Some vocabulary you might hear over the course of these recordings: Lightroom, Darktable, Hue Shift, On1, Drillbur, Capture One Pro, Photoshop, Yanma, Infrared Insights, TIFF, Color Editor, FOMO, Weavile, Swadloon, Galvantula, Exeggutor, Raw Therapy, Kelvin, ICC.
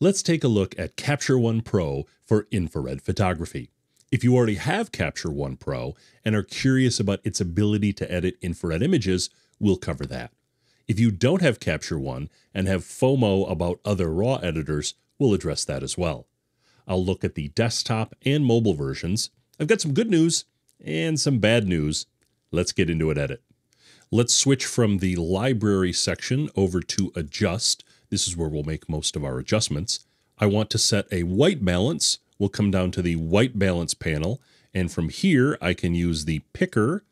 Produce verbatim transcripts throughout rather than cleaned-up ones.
let's take a look at Capture One Pro for infrared photography. If you already have Capture One Pro and are curious about its ability to edit infrared images, we'll cover that. If you don't have Capture One and have FOMO about other RAW editors, we'll address that as well. I'll look at the desktop and mobile versions. I've got some good news and some bad news. Let's get into an edit. Let's switch from the library section over to adjust. This is where we'll make most of our adjustments. I want to set a white balance. We'll come down to the white balance panel, and from here I can use the picker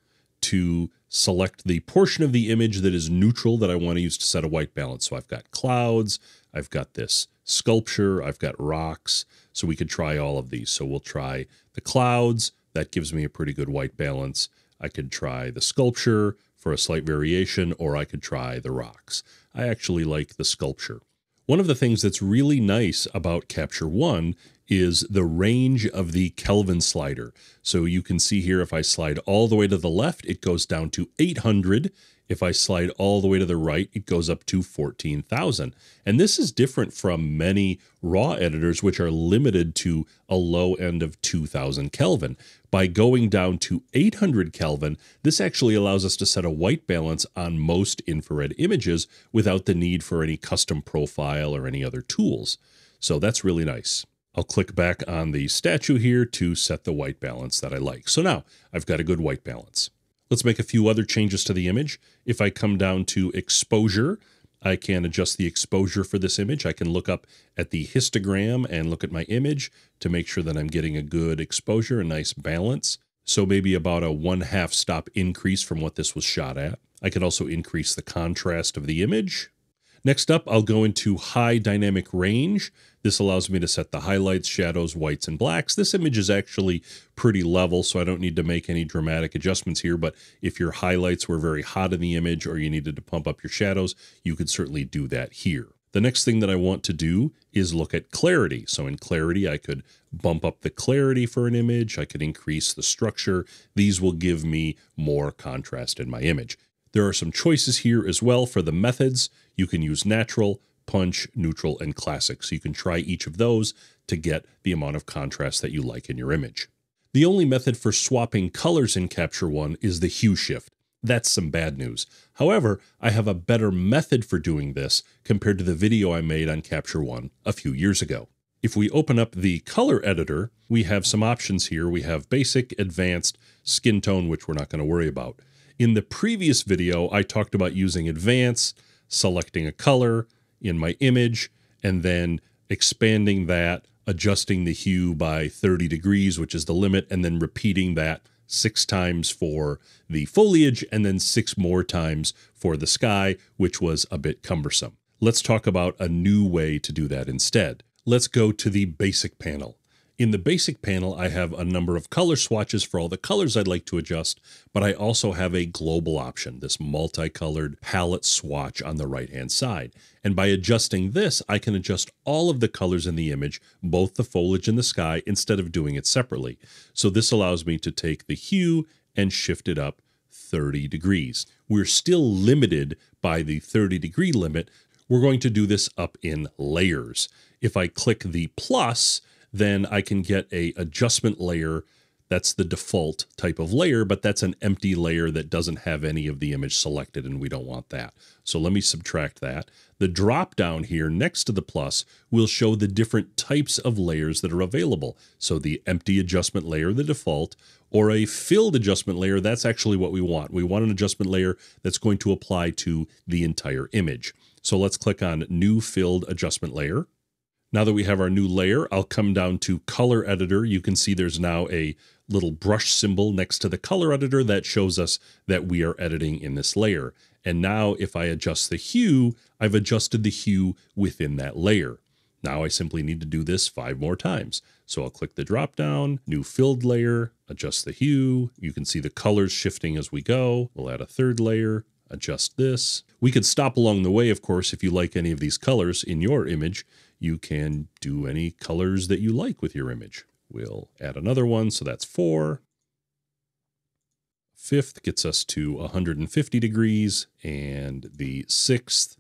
to select the portion of the image that is neutral that I want to use to set a white balance. So I've got clouds, I've got this sculpture, I've got rocks, so we could try all of these. So we'll try the clouds. That gives me a pretty good white balance. I could try the sculpture for a slight variation, or I could try the rocks. I actually like the sculpture. One of the things that's really nice about Capture One is the range of the Kelvin slider. So you can see here, if I slide all the way to the left, it goes down to eight hundred. If I slide all the way to the right, it goes up to fourteen thousand. And this is different from many RAW editors, which are limited to a low end of two thousand Kelvin. By going down to eight hundred Kelvin, this actually allows us to set a white balance on most infrared images without the need for any custom profile or any other tools. So that's really nice. I'll click back on the statue here to set the white balance that I like. So now I've got a good white balance. Let's make a few other changes to the image. If I come down to exposure, I can adjust the exposure for this image. I can look up at the histogram and look at my image to make sure that I'm getting a good exposure, a nice balance. So maybe about a one half stop increase from what this was shot at. I can also increase the contrast of the image. Next up, I'll go into high dynamic range. This allows me to set the highlights, shadows, whites, and blacks. This image is actually pretty level, so I don't need to make any dramatic adjustments here, but if your highlights were very hot in the image or you needed to pump up your shadows, you could certainly do that here. The next thing that I want to do is look at clarity. So in clarity, I could bump up the clarity for an image. I could increase the structure. These will give me more contrast in my image. There are some choices here as well for the methods. You can use natural, punch, neutral, and classic. So you can try each of those to get the amount of contrast that you like in your image. The only method for swapping colors in Capture One is the hue shift. That's some bad news. However, I have a better method for doing this compared to the video I made on Capture One a few years ago. If we open up the color editor, we have some options here. We have basic, advanced, skin tone, which we're not going to worry about. In the previous video, I talked about using advanced, selecting a color in my image, and then expanding that, adjusting the hue by thirty degrees, which is the limit, and then repeating that six times for the foliage, and then six more times for the sky, which was a bit cumbersome. Let's talk about a new way to do that instead. Let's go to the basic panel. In the basic panel, I have a number of color swatches for all the colors I'd like to adjust, but I also have a global option, this multicolored palette swatch on the right-hand side. And by adjusting this, I can adjust all of the colors in the image, both the foliage and the sky, instead of doing it separately. So this allows me to take the hue and shift it up thirty degrees. We're still limited by the thirty degree limit. We're going to do this up in layers. If I click the plus, then I can get a adjustment layer. That's the default type of layer, but that's an empty layer that doesn't have any of the image selected, and we don't want that. So let me subtract that. The drop down here next to the plus will show the different types of layers that are available. So the empty adjustment layer, the default, or a filled adjustment layer, that's actually what we want. We want an adjustment layer that's going to apply to the entire image. So let's click on New Filled Adjustment Layer. Now that we have our new layer, I'll come down to Color Editor. You can see there's now a little brush symbol next to the Color Editor that shows us that we are editing in this layer. And now if I adjust the hue, I've adjusted the hue within that layer. Now I simply need to do this five more times. So I'll click the drop down, New Filled Layer, adjust the hue. You can see the colors shifting as we go. We'll add a third layer. Adjust this. We could stop along the way, of course, if you like any of these colors in your image. You can do any colors that you like with your image. We'll add another one, so that's four. Fifth gets us to one hundred fifty degrees, and the sixth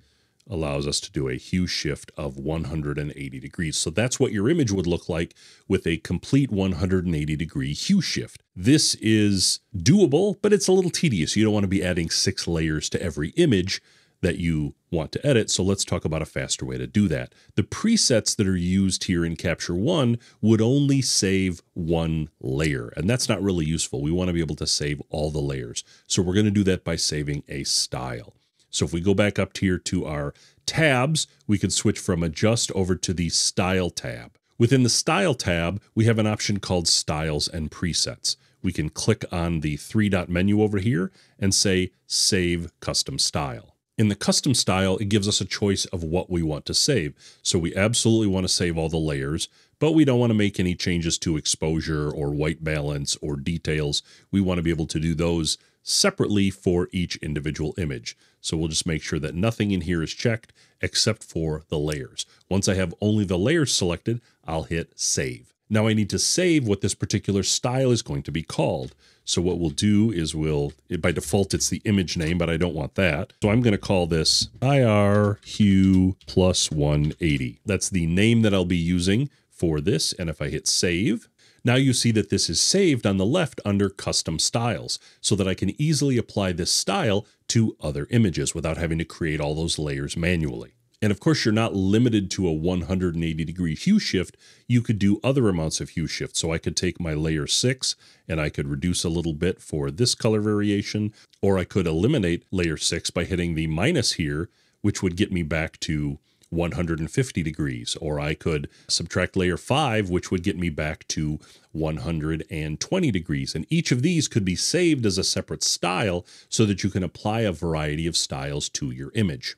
allows us to do a hue shift of one hundred eighty degrees. So that's what your image would look like with a complete one hundred eighty degree hue shift. This is doable, but it's a little tedious. You don't want to be adding six layers to every image that you want to edit, so let's talk about a faster way to do that. The presets that are used here in Capture One would only save one layer, and that's not really useful. We want to be able to save all the layers, so we're going to do that by saving a style. So if we go back up here to our tabs, we can switch from Adjust over to the Style tab. Within the Style tab, we have an option called Styles and Presets. We can click on the three-dot menu over here and say Save Custom Style. In the custom style, it gives us a choice of what we want to save. So we absolutely want to save all the layers, but we don't want to make any changes to exposure or white balance or details. We want to be able to do those separately for each individual image. So we'll just make sure that nothing in here is checked except for the layers. Once I have only the layers selected, I'll hit save. Now I need to save what this particular style is going to be called. So what we'll do is we'll, by default, it's the image name, but I don't want that. So I'm going to call this I R Hue plus one eighty. That's the name that I'll be using for this. And if I hit save, now you see that this is saved on the left under custom styles so that I can easily apply this style to other images without having to create all those layers manually. And of course, you're not limited to a one hundred eighty degree hue shift. You could do other amounts of hue shift. So I could take my layer six and I could reduce a little bit for this color variation, or I could eliminate layer six by hitting the minus here, which would get me back to one hundred fifty degrees, or I could subtract layer five, which would get me back to one hundred twenty degrees. And each of these could be saved as a separate style so that you can apply a variety of styles to your image.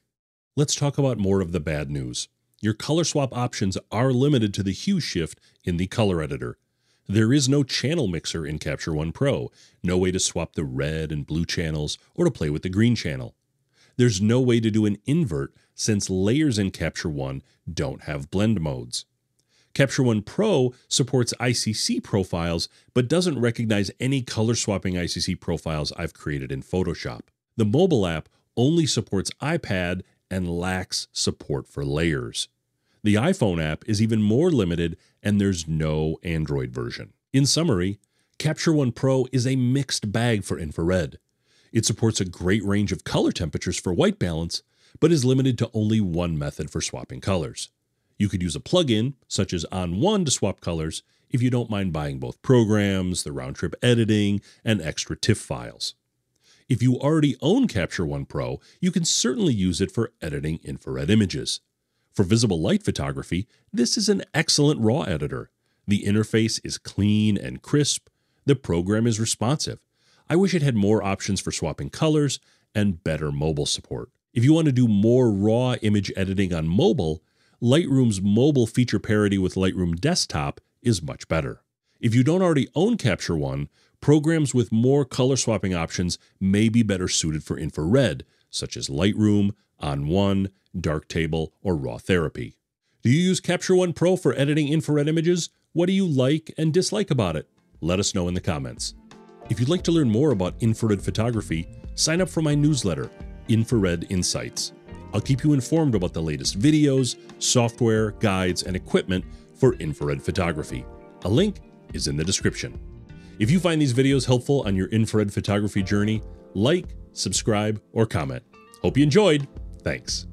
Let's talk about more of the bad news. Your color swap options are limited to the hue shift in the color editor. There is no channel mixer in Capture One Pro, no way to swap the red and blue channels or to play with the green channel. There's no way to do an invert since layers in Capture One don't have blend modes. Capture One Pro supports I C C profiles but doesn't recognize any color swapping I C C profiles I've created in Photoshop. The mobile app only supports iPad and lacks support for layers. The iPhone app is even more limited, and there's no Android version. In summary, Capture One Pro is a mixed bag for infrared. It supports a great range of color temperatures for white balance, but is limited to only one method for swapping colors. You could use a plugin, such as On one, to swap colors if you don't mind buying both programs, the round-trip editing, and extra TIFF files. If you already own Capture One Pro, you can certainly use it for editing infrared images. For visible light photography, this is an excellent RAW editor. The interface is clean and crisp. The program is responsive. I wish it had more options for swapping colors and better mobile support. If you want to do more RAW image editing on mobile, Lightroom's mobile feature parity with Lightroom Desktop is much better. If you don't already own Capture One, programs with more color swapping options may be better suited for infrared, such as Lightroom, On one, Darktable, or Raw Therapy. Do you use Capture One Pro for editing infrared images? What do you like and dislike about it? Let us know in the comments. If you'd like to learn more about infrared photography, sign up for my newsletter, Infrared Insights. I'll keep you informed about the latest videos, software, guides, and equipment for infrared photography. A link is in the description. If you find these videos helpful on your infrared photography journey, like, subscribe, or comment. Hope you enjoyed. Thanks.